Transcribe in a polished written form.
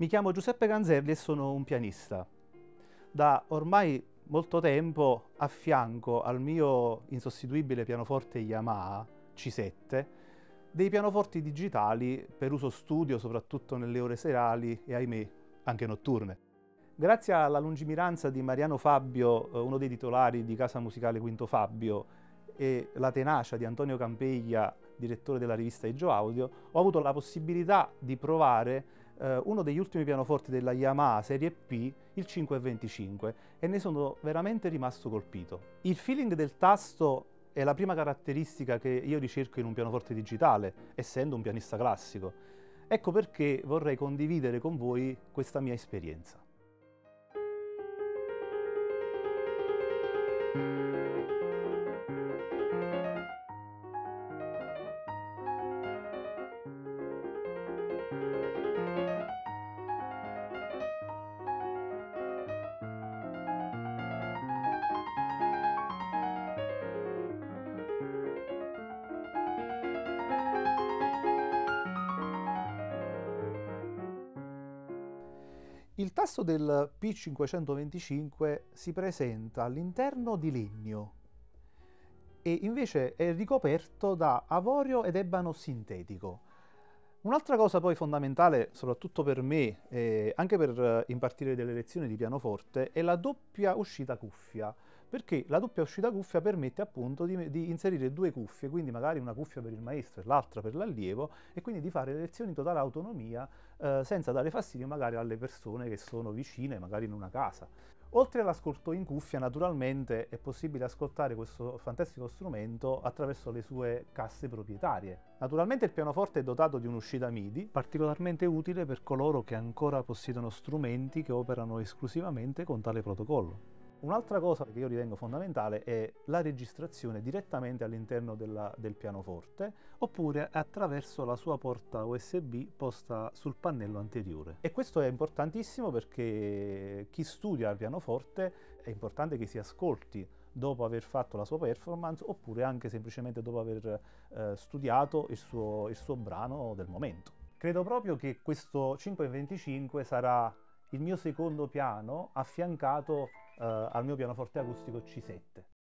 Mi chiamo Giuseppe Ganzerli e sono un pianista. Da ormai molto tempo affianco al mio insostituibile pianoforte Yamaha C7 dei pianoforti digitali per uso studio, soprattutto nelle ore serali e, ahimè, anche notturne. Grazie alla lungimiranza di Mariano Fabio, uno dei titolari di Casa Musicale Quinto Fabio, e la tenacia di Antonio Campeglia, direttore della rivista Age of Audio, ho avuto la possibilità di provare uno degli ultimi pianoforti della Yamaha Serie P, il 525, e ne sono veramente rimasto colpito. Il feeling del tasto è la prima caratteristica che io ricerco in un pianoforte digitale, essendo un pianista classico. Ecco perché vorrei condividere con voi questa mia esperienza. Il tasto del P525 si presenta all'interno di legno e invece è ricoperto da avorio ed ebano sintetico. Un'altra cosa poi fondamentale, soprattutto per me, anche per impartire delle lezioni di pianoforte, è la doppia uscita cuffia, perché la doppia uscita cuffia permette appunto di inserire due cuffie, quindi magari una cuffia per il maestro e l'altra per l'allievo, e quindi di fare le lezioni in totale autonomia, senza dare fastidio magari alle persone che sono vicine, magari in una casa. Oltre all'ascolto in cuffia, naturalmente è possibile ascoltare questo fantastico strumento attraverso le sue casse proprietarie. Naturalmente il pianoforte è dotato di un'uscita MIDI, particolarmente utile per coloro che ancora possiedono strumenti che operano esclusivamente con tale protocollo. Un'altra cosa che io ritengo fondamentale è la registrazione direttamente all'interno del pianoforte, oppure attraverso la sua porta USB posta sul pannello anteriore. E questo è importantissimo perché chi studia il pianoforte è importante che si ascolti dopo aver fatto la sua performance, oppure anche semplicemente dopo aver studiato il suo brano del momento. Credo proprio che questo 525 sarà il mio secondo piano affiancato al mio pianoforte acustico C7.